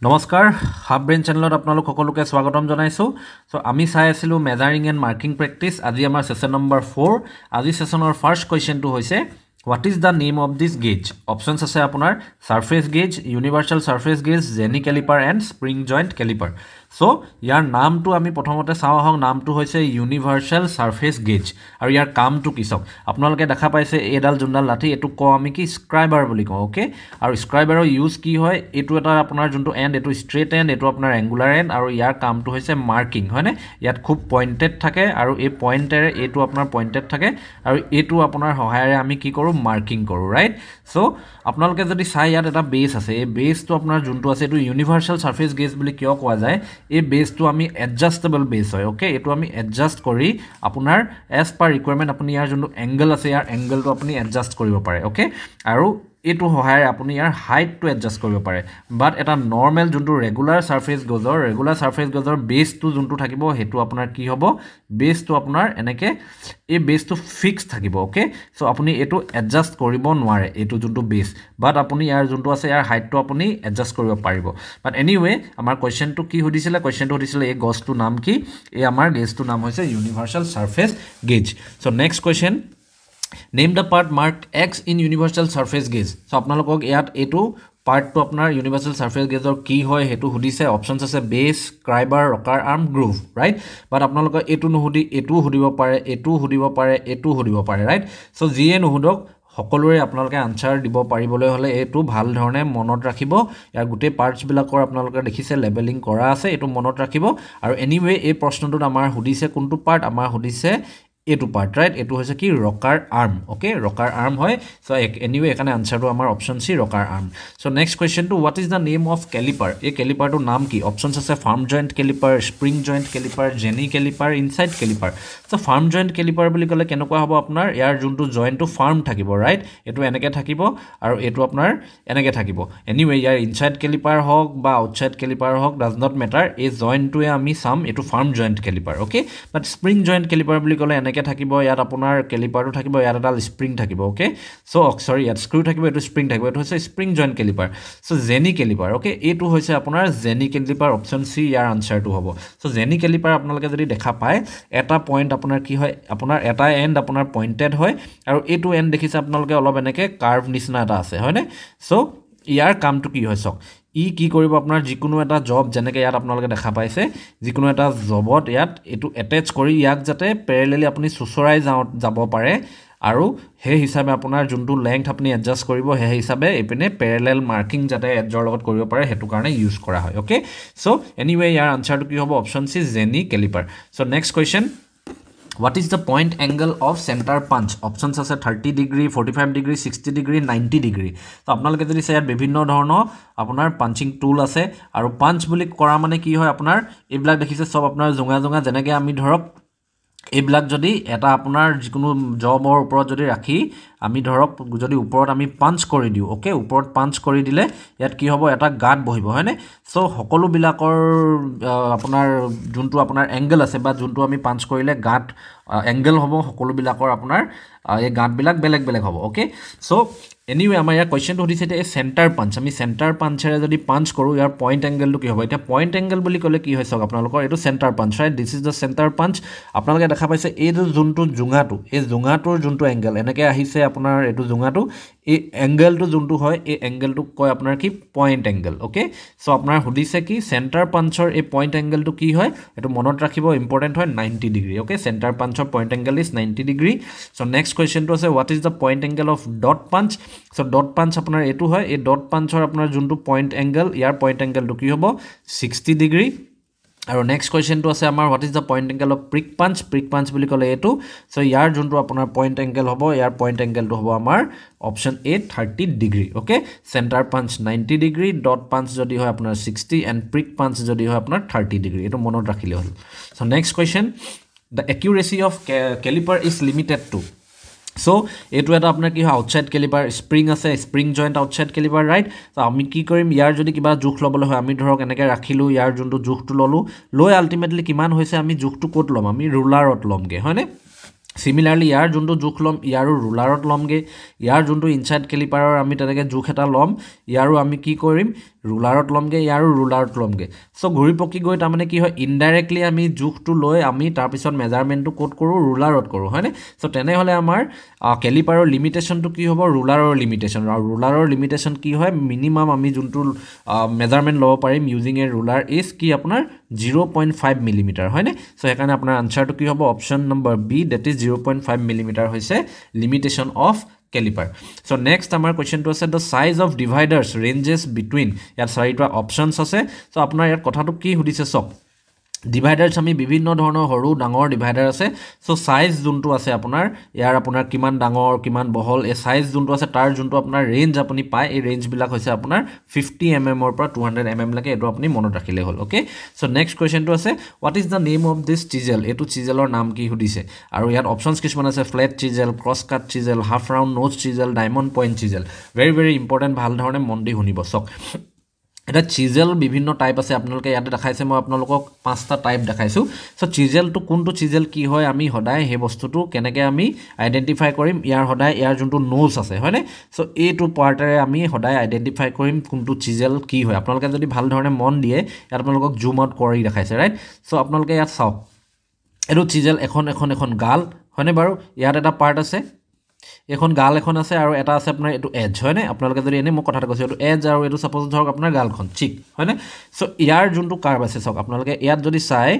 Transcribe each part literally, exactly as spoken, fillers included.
Namaskar, half brain channel apnalok hokoluke swagotam janaisu. So ami sai asilu measuring and marking practice. Aji amar session number four. Aji session or first question to hoise. What is the name of this gauge? Options ase apunar surface gauge, universal surface gauge, Jenny caliper and spring joint caliper. So yar naam tu ami pothomote sawahong naam tu hoise universal surface gauge. Aru yar kaam tu kisok. Apnaloke dekha paise edal jundal lathi etu ko ami ki scriber boli ko. Okay? Aru scriber use ki hoy etu eta apunar junto end etu straight end etu apunar angular end aru yar kaam tu hoise marking hoy ne yat khub pointed thake aru ei point er etu apunar pointed thake aru etu apunar hohayare ami ki koru marking koru, right? So apnaloke jodi sai yar eta base ase ei base tu apunar junto ase etu universal surface gauge boli kyo koa jay a base to ami adjustable base hoy. Okay, etu ami adjust kori apunar as per requirement apuni yar jonto angle ase yar angle to apuni adjust koribo pare. Okay, aru etu hohayare apuni yar height to adjust koribo pare, but eta normal jonto regular surface gauge or regular surface gauge or base to jonto thakibo hetu apunar ki hobo base to apunar enake a base to fix thakibo. Okay, so apuni etu adjust koribo nware etu jonto base, but apuni yar jonto ase yar height to apuni adjust koribo paribo. But anyway amar question to ki hodisile question to hodisile e gauge to naam ki e amar gauge to naam hoise universal surface gauge. So next question, name the part marked X in universal surface gauge. So apnalok yat etu part to apnar universal surface gauge or ki hoy hetu hudise. Options ase base, scriber, rocker arm, groove, right? But apnalok etu nuhudi etu hudibo pare etu hudibo pare etu hudibo pare, right? So jie nuhudok hokolore apnaloke answer dibo paribole hole etu bhal dhorone monot rakhibo. Yar gute parts bilakor apnaloke dekhise labeling kora ase etu monot rakhibo. Aru anyway ei proshno tu amar hudise kuntu part amar hudise etu part, right? Etu hoise ki rocker arm. Okay, rocker arm hoy. So anyway ekhane answer to amar option C rocker arm. So next question to what is the name of caliper? E caliper to naam ki? Options ase farm joint caliper, spring joint caliper, Jenny caliper, inside caliper. So farm joint caliper boli kole kenokwa hobo apnar yar juntu joint to farm thakibo, right? Etu enake thakibo aru etu apnar enake thakibo. Anyway yar inside caliper hok ba outside caliper hok does not matter. E joint to e ami sum etu farm joint caliper. Okay, but spring joint caliper boli kole enake থাকিবো ইয়াত আপোনাৰ কেলিপাৰটো থাকিব ইয়াত এডাল spring থাকিব. Okay, so সৰি ইয়াত screw থাকিব এটো স্প্ৰিং থাকিব এটো হৈছে spring joint calliper. So jenny calliper. Okay, এটো হৈছে আপোনাৰ জেনি কেলিপাৰ. অপচন সি ইয়াৰ আনসাৰটো হ'ব. সো জেনি কেলিপাৰ আপোনালোকে যদি দেখা পায় এটা পয়েন্ট আপোনাৰ কি হয় আপোনাৰ এটা এন্ড আপোনাৰ পয়েন্টেড হয় আৰু এটো এন্ড দেখিছে আপোনালোকে অলপ এনেকে কাৰ্ভ নিচিনা এটা আছে হয়নে. সো ইয়াৰ কামটো কি হয় সক ই কি কৰিব আপোনাৰ যিকোনো এটা জব জেনেকে ইয়াত আপোনালোকে দেখা পাইছে যিকোনো এটা জবত ইয়াত এটো অ্যাটাচ কৰি ইয়াক যাতে প্যাৰালালি আপুনি সুসৰাই যাব পাৰে আৰু হে হিচাপে আপোনাৰ যোনটো লেংথ আপুনি এডজাস্ট কৰিব হে হিচাপে এপিনে প্যাৰালাল মাৰ্কিং যাতে এডজৰ লগত কৰিব পাৰে হেতু কাৰণে ইউজ কৰা হয়. ওকে, সো এনিৱে ইয়াৰ আনসাৰটো কি হ'ব option C jenny calliper. So next question, what is the point angle of center punch? Options ase thirty degree, forty-five degree, sixty degree, ninety degree. So apnaloke jodi sai bibhinno dhorono apunar punching tool ase aru punch boli kora mane ki hoy apunar ei blak dekhise sob apunar jonga jonga jeneke ami dhorok ei blak jodi eta apunar jikono job or upor jodi rakhi আমি ধৰক যদি ওপৰত আমি পাঞ্চ কৰি দিও. Okay, ওপৰত পাঞ্চ কৰি দিলে ইয়াত কি হ'ব এটা গাত বহিব হয়নে. সো সকলো বিলাকৰ আপোনাৰ যোনটো আপোনাৰ এংগেল আছে বা যোনটো আমি পাঞ্চ কৰিলে গাত এংগেল হ'ব সকলো বিলাকৰ আপোনাৰ এই গাত বিলাক বেলেগ বেলেগ হ'ব. ওকে, সো এনিৱে আমাৰ ইয়াৰ কোৱেশ্চনটো হৈছে যে সেন্টাৰ পাঞ্চ আমি সেন্টাৰ পাঞ্চৰে যদি পাঞ্চ কৰো ইয়াৰ পয়েন্ট এংগেলটো কি হ'ব. এটা পয়েন্ট এংগেল বুলি ক'লে কি হয় সক আপোনালোকৰ এটো centre punch, right? This is the centre punch. আপোনালোকে দেখা পাইছে এই যোনটো জুঙাটো এই জুঙাটোৰ যোনটো এংগেল এনেকে আহিছে আপোনাৰ এটো জুঙাটো এই এংগেলটো যোনটো হয় এই এংগেলটো কয় আপোনাৰ কি পয়েন্ট এংগেল. ওকে, সো আপোনাৰ হুদিছে কি সেন্টাৰ পাঞ্চৰ এই পয়েন্ট এংগেলটো কি হয় এটো মনত ৰাখিব ইম্পৰ্টেন্ট হয় ninety ডিগ্ৰি. ওকে, সেন্টাৰ পাঞ্চৰ point angle is ninety degree. So next কোৱেশ্চনটো আছে what is the point angle of dot punch? So dot punch আপোনাৰ এটো হয় এই ডট পাঞ্চৰ আপোনাৰ যোনটো পয়েন্ট এংগেল ইয়াৰ পয়েন্ট এংগেলটো কি হ'ব sixty ডিগ্ৰি. আৰু নেক্সট কোৱেশ্চনটো আছে আমাৰ what is the point angle of prick punch? Prick punch বুলি ক'লে এটো সো ইয়াৰ যোনটো আপোনাৰ পয়েন্ট এংগেল হ'ব ইয়াৰ পয়েন্ট এংগেলটো হ'ব আমাৰ option A thirty degree. Okay, centre punch ninety degree, dot punch যদি হয় আপোনাৰ sixty এণ্ড প্ৰিক পাঞ্চ যদি হয় আপোনাৰ thirty ডিগ্ৰি. এটো মনত ৰাখিলে হ'ল. So next question, the accuracy of calliper is limited to. So এটো এটা আপোনাৰ কি হয় আউটসাইড কেলিপাৰ স্প্ৰিং আছে spring joint outside calliper, right? So আমি কি কৰিম ইয়াৰ যদি কিবা জুখ লবলৈ হয় আমি ধৰক এনেকৈ ৰাখিলো ইয়াৰ যোনটো জুখটো ললো লৈ আল্টিমেটলি কিমান হৈছে আমি জুখটো ক'ত ল'ম আমি ৰুলাৰত ল'মগে হয়নে. সিমিলাৰলি ইয়াৰ যোনটো জুখ লম ইয়াৰো ৰুলাৰত লমগে ইয়াৰ যোনটো ইনচাইড কেলিপাৰৰ আমি তেনেকৈ জুখ এটা লম ইয়াৰো আমি কি কৰিম rulerot lomge yaru rulerot lomge so ghuri pokki goi ta mane ki hoy indirectly ami juk tu loi ami tar pisot measurement tu code koru rulerot koru hoine so tene hole amar caliper limitation tu ki hobo ruleror limitation ruleror limitation ki hoy minimum ami juntu measurement lobo parim using a ruler is ki apnar zero point five millimeter hoine so ekane apnar answer tu ki hobo option number B that is zero point five millimeter hoise limitation of caliper. So next our question to the size of dividers ranges between यार sorry to options আছে so अपना यार कथा तो की हुदिसे सब dividers আমি বিভিন্ন ধৰণৰ হৰু ডাঙৰ divider আছে so size যোনটো আছে আপোনাৰ ইয়াৰ আপোনাৰ কিমান ডাঙৰ কিমান বহল এই সাইজ যোনটো আছে তাৰ যোনটো আপোনাৰ ৰেঞ্জ আপুনি পায় এই ৰেঞ্জ বিলাক হৈছে আপোনাৰ fifty millimeter অৰ পৰা two hundred millimeter লাগে এটো আপুনি মনত ৰাখিলে হল ওকে so next question টো আছে what is the name of this chisel এটো chiselৰ নাম কি হুদিছে আৰু ইয়াৰ অপশনস কিছুমান আছে flat chisel cross cut chisel half round nose chisel diamond point chisel very very important ভাল ধৰণে মন দি শুনিব সক এটা চিজেল বিভিন্ন টাইপ আছে আপোনালোকে ইয়াতে দেখাইছে মই আপোনালোকক পাঁচটা টাইপ দেখাইছো সো চিজেল টু কোনটো চিজেল কি হয় আমি হদায় হে বস্তুটো কেনেকে আমি আইডেন্টিফাই কৰিম ইয়াৰ হদায় ইয়াৰ যোনটো নোজ আছে হয়নে সো এই টু পাৰ্টৰে আমি হদায় আইডেন্টিফাই কৰিম কোনটো চিজেল কি হয় আপোনালোকে যদি ভাল ধৰণে মন দিয়ে ইয়াত আপোনালোকক জুম আউট কৰি দেখাইছে ৰাইট সো আপোনালোকে ইয়াত চাওক এটো চিজেল এখন এখন এখন গাল হয়নে বাৰু ইয়াত এটা পাৰ্ট আছে এখন গাল এখন আছে আৰু এটা আছে আপোনাৰ এটো এজ হয়নে আপোনালোকে যদি এনে মই কথাটা কৈছো এটো এজ আৰু এটো सपोज ধৰক আপোনাৰ গালখন ঠিক হয়নে সো ইয়াৰ যোনটো কাৰ্ভ আছে সক আপোনালোকে ইয়াত যদি চাই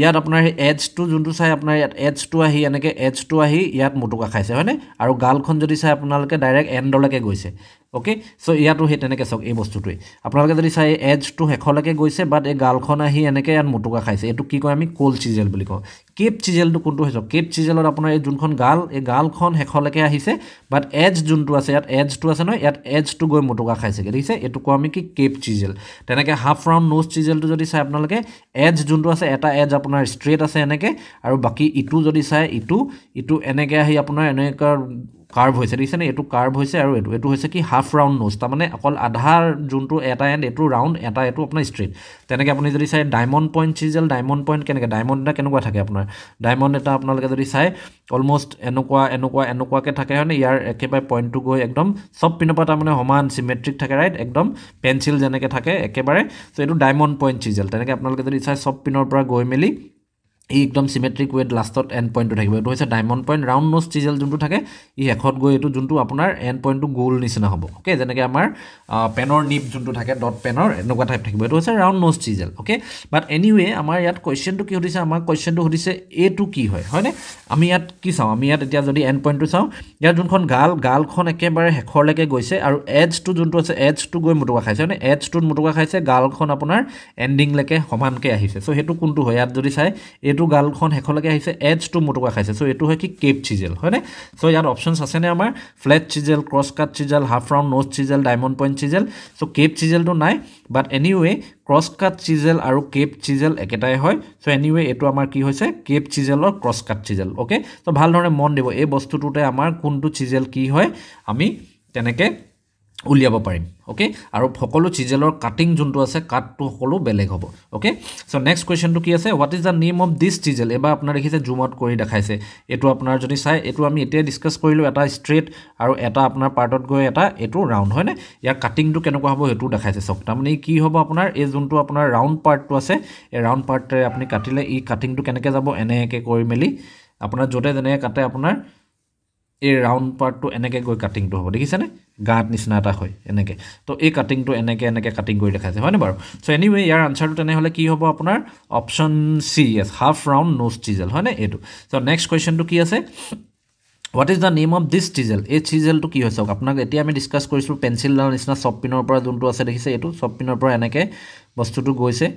ইয়াত আপোনাৰ এজ টু যোনটো চাই আপোনাৰ ইয়াত এজ টু আহি এনেকে এজ টু আহি ইয়াত মোটুকা খাইছে হয়নে আৰু গালখন যদি চাই আপোনালোকে ডাইৰেক্ট এন্ডলৈকে গৈছে ওকে সো ইয়াটো হেত এনেকে সক এই বস্তুটোই আপোনালোকে যদি চাই এজ টু হেখলৈকে গৈছে বাট এই গালখন আহি এনেকে ইয়াত মোটুকা খাইছে এটো কি কয় আমি কোল চিজেল বুলি কওঁ কেপ চিজেল টু কোনটো হইছে কেপ চিজেলৰ আপোনাৰ এই যোনখন গাল এই গালখন হেখলৈকে আহিছে বাট এজ যোনটো আছে ইয়াত এজ টু আছে ন ইয়াত এজ টু গৈ মোটুকা খাইছে দেখিছে এটো কো আমি কি কেপ চিজেল তেনেকে হাফ ৰাউন্ড নোজ চিজেল টু যদি চাই আপোনালোকে এজ যোনটো আছে এটা এজ আপোনাৰ স্ট্ৰেট আছে এনেকে আৰু বাকি ইটু যদি চাই ইটু ইটু এনেকে আহি আপোনাৰ এনেকা কাৰ্ভ হইছে দিছে না এটো কাৰ্ভ হইছে আৰু এটো এটো হইছে কি হাফ ৰাউন্ড নোজ তা মানে অকল আধাৰ যোনটো এটা এন্ড এটো ৰাউন্ড এটা এটো আপোনাৰ স্ট্ৰেট তেনেকে আপুনি যদি চাই diamond point chisel diamond point কেনেকে ডায়মন্ডটা কেনেকুৱা থাকে আপোনাৰ ডায়মন্ড এটা আপোনালকে যদি চাই অলমোস্ট এনেকুৱা এনেকুৱা এনেকুৱাকে থাকে হয়নে ইয়াৰ একেবাৰে পইণ্টটো গৈ একদম সব পিনপা তা মানে সমান সিমেট্ৰিক থাকে ৰাইট একদম পেন্সিল জনেকে থাকে একেবাৰে সো এটো ডায়মন্ড পইণ্ট চিজেল তেনেকে আপোনালকে যদি চাই সব পিনৰ পৰা গৈ মেলি एकदम सिमेट्रिक वेट लास्टत एंड पॉइंट থাকিব এটো হইছে diamond point round nose chisel যোনটো থাকে ই হেকট গৈ এটো যোনটো আপোনাৰ এন্ড পয়েন্টটো গোল নিচিনা হ'ব ওকে জেনেকে আমাৰ পেনৰ নিপ যোনটো থাকে ডট পেনৰ এনেকুৱা টাইপ থাকিব এটো হইছে round nose chisel okay but anyway আমাৰ ইয়াত কোৱেশ্চনটো কি হইছে আমাৰ কোৱেশ্চনটো হইছে এ টু কি হয় হয়নে আমি ইয়াত কি চাও আমি ইয়াত এতিয়া যদি এন্ড পয়েন্টটো চাও ইয়াত যোনখন গাল গালখন একেবাৰে হেকৰ লাগে গৈছে আৰু এজ টু যোনটো আছে এজ টু গৈ মোটুকা খাইছে হয়নে এজ টু মোটুকা খাইছে গালখন আপোনাৰ এন্ডিং লৈকে সমানকে আহিছে সো হেতু কোনটো হয় ইয়াত যদি চাই এটো গালখন হেখলকে আহিছে এজ টু মোটুকা খাইছে সো এটো হয় কি কেপ চিজেল হয়নে সো ইয়াৰ অপশনস আছে নে আমাৰ flat chisel cross cut chisel half round nose chisel diamond point chisel so cape chisel তো নাই but anyway cross cut chisel আৰু কেপ চিজেল একেটাই হয় সো এনিওয়ে এটো আমাৰ কি হৈছে কেপ চিজেলৰ ক্ৰস কাট চিজেল ওকে তো ভাল ধৰণে মন দিব এই বস্তুটোতে আমাৰ কোনটো চিজেল কি হয় আমি তেনেকে উলিয়াব পাৰিম ওকে আৰু সকলো চিজেলৰ কাটিং যোনটো আছে কাটটো সকলো বেলেগ হ'ব ওকে সো নেক্সট কোৱেশ্চনটো কি আছে what is the name of this chisel এবা আপোনাৰ দেখিছে জুম আউট কৰি দেখাইছে এটো আপোনাৰ যদি চাই এটো আমি এতিয়া ডিসকাস কৰিলো এটা স্ট্ৰেট আৰু এটা আপোনাৰ পাৰ্টত গৈ এটা এটো ৰাউন্ড হয় না ইয়াৰ কাটিংটো কেনেকুৱা হ'ব এটো দেখাইছে সক মানে কি হ'ব আপোনাৰ এই যোনটো আপোনাৰ ৰাউন্ড পাৰ্টটো আছে এই ৰাউন্ড পাৰ্টৰে আপুনি কাটিলে এই কাটিংটো কেনেকে যাব এনেকে কৰি মেলি আপোনাৰ জোটে জেনে কাটে আপোনাৰ এই ৰাউন্ড পাৰ্টটো এনেকে গৈ কাটিংটো হ'ব দেখিছে না গাত নিছনাটা হয় এনেকে তো এই কাটিংটো এনেকে এনেকে কাটিং কৰি দেখাইছে হয়নে বাৰু সো এনিওয়ে ইয়াৰ আনসাৰটো তেনে হলে কি হ'ব আপোনাৰ option C is half round nose chisel হয়নে এটো সো নেক্সট কোৱেশ্চনটো কি আছে what is the name of this chisel e chisel to ki hoisok apunak etia ami discuss korisu pencil la nisna sob pinor pora jontu ase dekhise etu sob pinor pora eneke bostu tu goise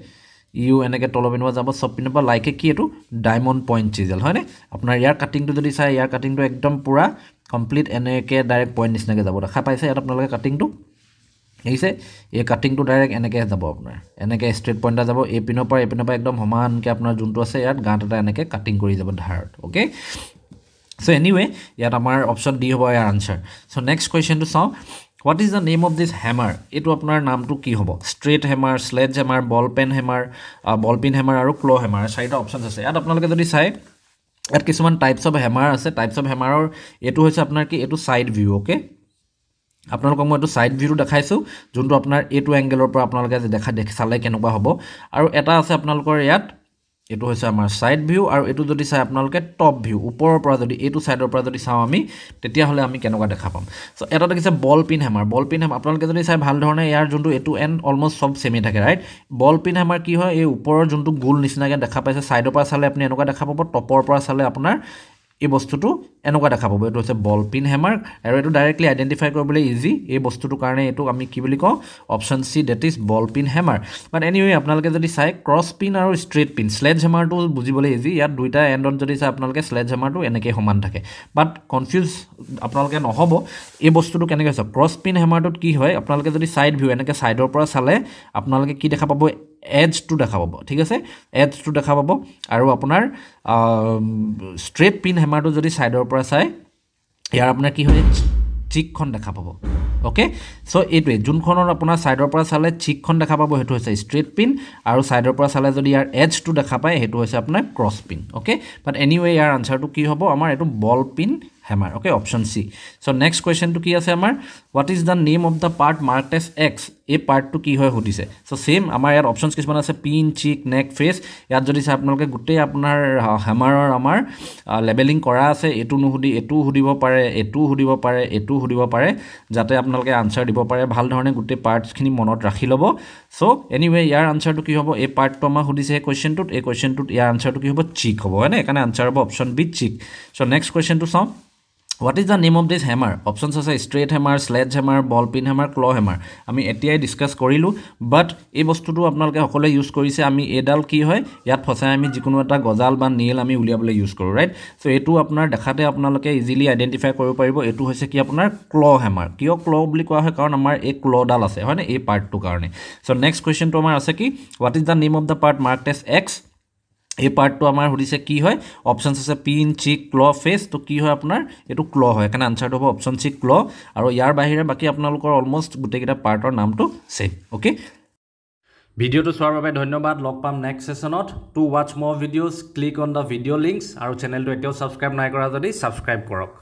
ইউ এনেকে তলবিনবা যাব সপিনবা লাইকে কি এটো diamond point chisel হয়নে আপোনাৰ ইয়াৰ কাটিংটো যদি চাই ইয়াৰ কাটিংটো একদম পুৰা কমপ্লিট এনেকে ডাইৰেক্ট পয়েন্ট নিচিনাকে যাব দেখা পাইছে ইয়াত আপোনালোকে কাটিংটো এইছে এই কাটিংটো ডাইৰেক্ট এনেকে যাব আপোনাৰ এনেকে স্ট্ৰেট পয়েন্টটা যাব এই পিনৰ পৰা এই পিনৰ পৰা একদম সমানকে আপোনাৰ যোনটো আছে ইয়াত গাঁটাটা এনেকে কাটিং কৰি যাব ধাৰত ওকে সো এনিৱে ইয়াত আমাৰ অপশন ডি হ'ব ইয়াৰ আনসাৰ সো নেক্সট কোৱেশ্চনটো চাও what is the name of this hammer etu apnar naam tu ki hobo straight hammer sledge hammer ball pin hammer uh, ball pin hammer aru claw hammer side options ase at apnaloke jodi sai at kisuman types of hammer ase types of hammer or etu hoise apnar ki etu side view okay আপনার কম এটা side view দেখাইছো যন্তু আপনার এ two অ্যাঙ্গেলৰ পৰা আপোনালকে দেখা দেখালে কেনেকুৱা হ'ব আৰু এটা আছে আপোনালকৰ ইয়াত এটো হৈছে আমাৰ সাইড ভিউ আৰু এটো যদি চাই আপোনালকে টপ ভিউ ওপৰৰ পৰা যদি এটো সাইডৰ পৰা যদি চাও আমি তেতিয়া হলে আমি কেনেকুৱা দেখা পাম সো এটা দেখিছে বল পিন হ্যামাৰ বল পিন হ্যামাৰ আপোনালকে যদি চাই ভাল ধৰণে ইয়াৰ যন্তু এটো এন্ড অলমোস্ট সব সেমি থাকে ৰাইট বল পিন হ্যামাৰ কি হয় এই ওপৰৰ যন্তু গোল নিচিনাকৈ দেখা পাইছে সাইডৰ পৰা চালে আপুনি এনেকুৱা দেখা পাব টপৰ পৰা চালে আপোনাৰ এই বস্তুটো এনেকুৱা দেখা পাব এটো হচ্ছে বল পিন হ্যামাৰ আৰু এটো ডাইৰেক্টলি আইডেন্টিফাই কৰিবলৈ ইজি এই বস্তুটো কাৰণে এটো আমি কি বুলি কও option C that is ball pin hammer but anyway আপোনালকে যদি চাই ক্রস পিন আৰু স্ট্ৰেট পিন স্লেজ হ্যামাৰটো বুজিবলৈ ইজি ইয়াত দুইটা এন্ডত যদি চাই আপোনালকে স্লেজ হ্যামাৰটো এনেকৈ সমান থাকে বাট কনফিউজ আপোনালকে নহব এই বস্তুটো কেনেকৈ আছে ক্রস পিন হ্যামাৰটোত কি হয় আপোনালকে যদি সাইড ভিউ এনেকৈ সাইডৰ পৰা চালে আপোনালকে কি দেখা পাব edge to দেখা পাব ঠিক আছে edge to দেখা পাব আৰু আপোনাৰ straight pin hammer to যদি সাইডৰ পৰা চাই ইয়াৰ আপোনাৰ কি হয় চিকখন দেখা পাব ওকে সো এইটোৱে যোনখনৰ আপোনাৰ সাইডৰ পৰা চালে চিকখন দেখা পাব হেতু হৈছে straight pin আৰু সাইডৰ পৰা চালে যদি ইয়াৰ edge to দেখা পায় হেতু হৈছে আপোনাৰ cross pin okay but anyway ইয়াৰ answer to কি হ'ব আমাৰ এটো ball pin hammer okay option c so next question to ki ase amar what is the name of the part marked as x a part to ki hoy hodise so same amar yar options kisman ase pin cheek neck face yar jodi sa apnaloke gutte apnar hammer or amar labeling kora ase etu nuhudi etu hudibo pare etu hudibo pare etu hudibo pare jate apnaloke answer dibo pare bhal dhorone gutte parts khini monot rakhi lobo so anyway yar answer to ki hobo a part to amar hodise question to a question to yar answer to ki hobo cheek hobo hane ekane answer hobo option b cheek so next question to some What is the name of this hammer? Options are straight hammer, sledge hammer, ball pin hammer, claw hammer. I mean, A T I discuss Korilu, but a bostudu abnalka hokola use Korise, I mean, Edal Kihoi, Yat Posami, Jikunuata, Gozalban, Neil, I mean, Uliable use Kor, right? So A two Apna, Dakate Apnalaka easily identify Koruparibo, A two Hoseki Apna, claw hammer. Kyo claw Blikoha Karnamar, a claw dalase, a part to Karne. So next question to Amar Asaki, what is the name of the part marked as X? এই পার্টটো আমাৰ হৰিছে কি হয় অপচনস আছে pin চিক ক্ল face তো কি হয় আপোনাৰ এটো ক্ল হয় কাৰণ আনসাৰটো হ'ব অপচন চিক ক্ল আৰু ইয়াৰ বাহিৰে বাকি আপোনালোকৰ অলমোস্ট গুটেকিটা পাৰ্টৰ নামটো সেম ওকে ভিডিওটো চোৱাৰ বাবে ধন্যবাদ লগ পাম নেক্সট সেশনত টু ওয়াচ মোৰ videos click on the video links আৰু চেনেলটো এতিয়াও সাবস্ক্ৰাইব নাই কৰা যদি সাবস্ক্ৰাইব কৰক